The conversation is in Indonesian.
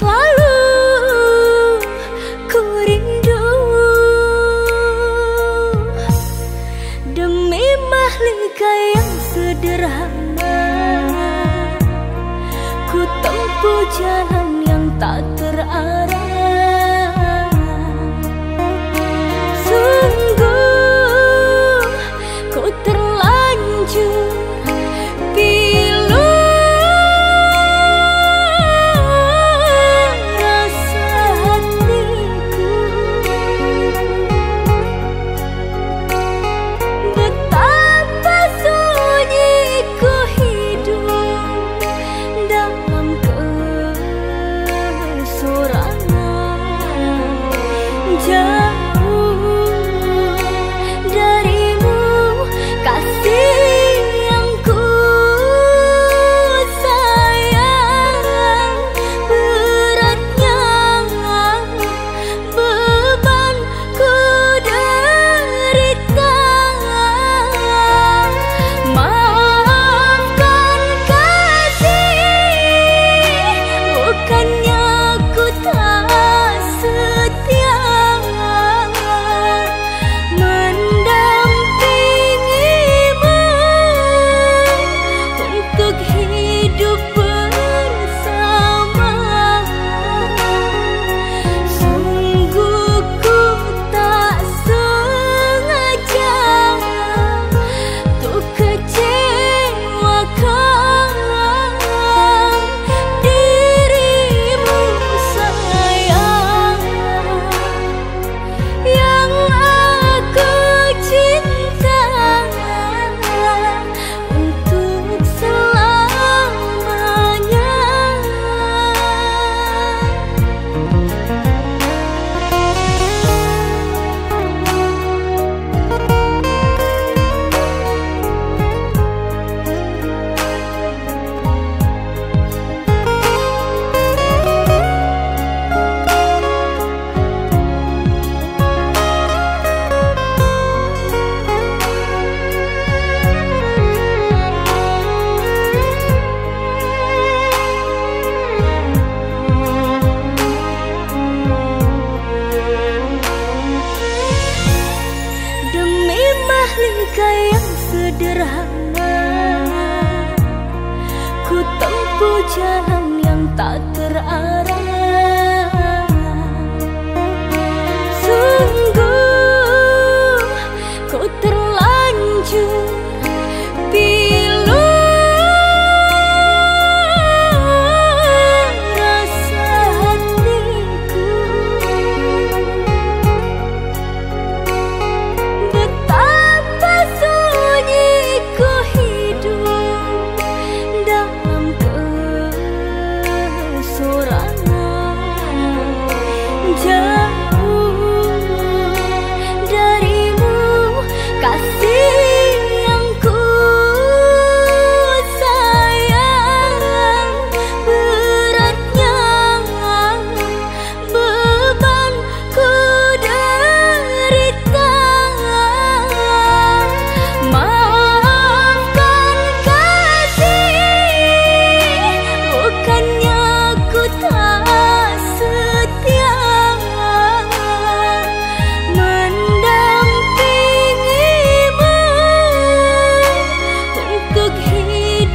selalu ku rindu. Demi mahlika yang sederhana, ku tempuh jalan yang tak terarah. Sungguh ku terlanjur yang sederhana, ku tempuh jalan yang tak terarah.